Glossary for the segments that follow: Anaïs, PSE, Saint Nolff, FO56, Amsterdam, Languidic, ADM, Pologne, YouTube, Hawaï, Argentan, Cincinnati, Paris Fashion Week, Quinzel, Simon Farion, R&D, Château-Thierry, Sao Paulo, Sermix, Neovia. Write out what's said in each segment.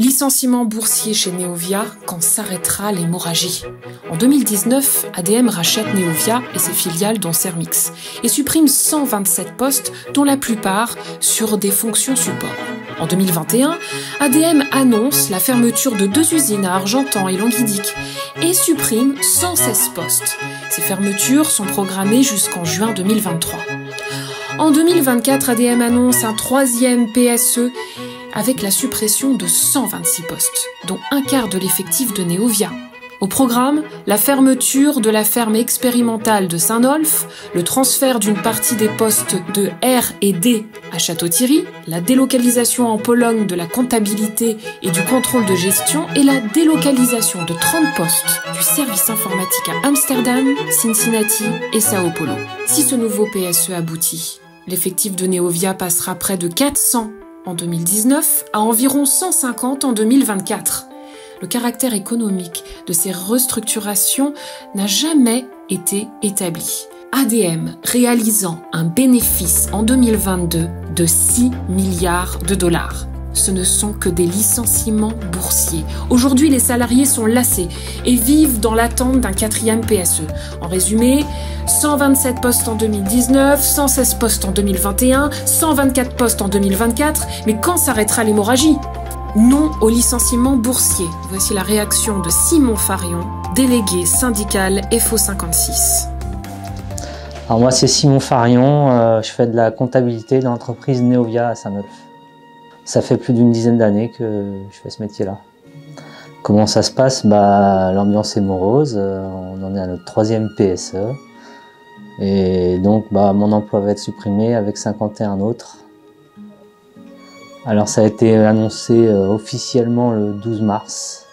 Licenciement boursier chez Neovia quand s'arrêtera l'hémorragie. En 2019, ADM rachète Neovia et ses filiales dont Sermix et supprime 127 postes dont la plupart sur des fonctions support. En 2021, ADM annonce la fermeture de 2 usines à Argentan et Languidic et supprime 116 postes. Ces fermetures sont programmées jusqu'en juin 2023. En 2024, ADM annonce un 3e PSE avec la suppression de 126 postes, dont un quart de l'effectif de Neovia. Au programme, la fermeture de la ferme expérimentale de Saint Nolff, le transfert d'une partie des postes de R&D à Château-Thierry, la délocalisation en Pologne de la comptabilité et du contrôle de gestion et la délocalisation de 30 postes du service informatique à Amsterdam, Cincinnati et Sao Paulo. Si ce nouveau PSE aboutit, l'effectif de Neovia passera près de 400 en 2019 à environ 150 en 2024. Le caractère économique de ces restructurations n'a jamais été établi. ADM réalisant un bénéfice en 2022 de 6 milliards $. Ce ne sont que des licenciements boursiers. Aujourd'hui, les salariés sont lassés et vivent dans l'attente d'un 4e PSE. En résumé, 127 postes en 2019, 116 postes en 2021, 124 postes en 2024. Mais quand s'arrêtera l'hémorragie ? Non au licenciement boursier. Voici la réaction de Simon Farion, délégué syndical FO56. Alors moi c'est Simon Farion, je fais de la comptabilité dans l'entreprise Neovia à Saint-Nolff. Ça fait plus d'une dizaine d'années que je fais ce métier-là. Comment ça se passe? L'ambiance est morose, on en est à notre 3e PSE. Et donc mon emploi va être supprimé avec 51 autres. Alors ça a été annoncé officiellement le 12 mars,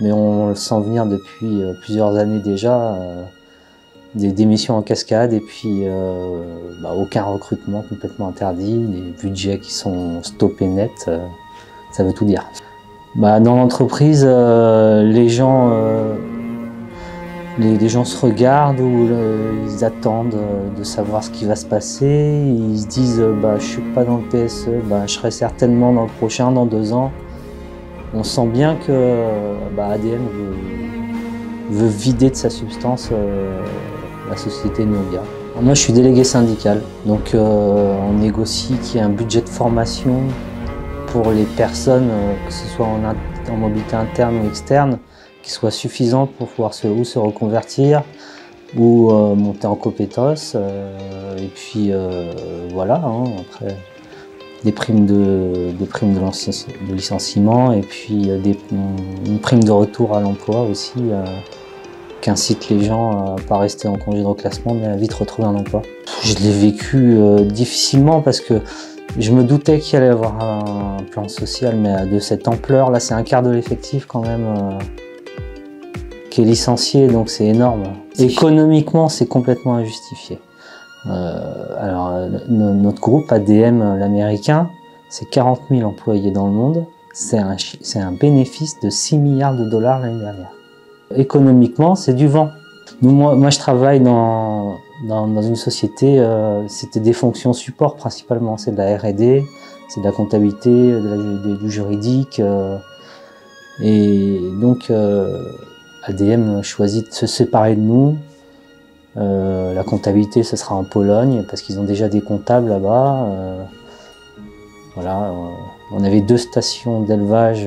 mais on le sent venir depuis plusieurs années déjà, des démissions en cascade et puis aucun recrutement complètement interdit, des budgets qui sont stoppés net, ça veut tout dire. Dans l'entreprise, les gens se regardent ou ils attendent de savoir ce qui va se passer. Ils se disent « je suis pas dans le PSE, je serai certainement dans le prochain, dans 2 ans ». On sent bien que ADM veut vider de sa substance la société Neovia. Moi je suis délégué syndical, donc on négocie qu'il y ait un budget de formation pour les personnes, que ce soit en mobilité interne ou externe, qui soit suffisant pour pouvoir se reconvertir ou monter en compétences. Et puis voilà, après des primes de licenciement et puis une prime de retour à l'emploi aussi qui incite les gens à pas rester en congé de reclassement mais à vite retrouver un emploi. Je l'ai vécu difficilement parce que je me doutais qu'il allait y avoir un plan social mais de cette ampleur, là c'est un quart de l'effectif quand même. Qui est licencié, donc c'est énorme. Économiquement, c'est complètement injustifié. Alors, notre groupe ADM, l'américain, c'est 40 000 employés dans le monde. C'est un bénéfice de 6 milliards $ l'année dernière. Économiquement, c'est du vent. Moi, je travaille dans une société, c'était des fonctions support principalement. C'est de la R&D, c'est de la comptabilité, du juridique. Et donc... ADM choisit de se séparer de nous. La comptabilité, ce sera en Pologne, parce qu'ils ont déjà des comptables là-bas. Voilà, on avait 2 stations d'élevage,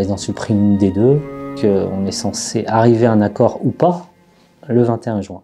ils en suppriment une des 2. On est censé arriver à un accord ou pas le 21 juin.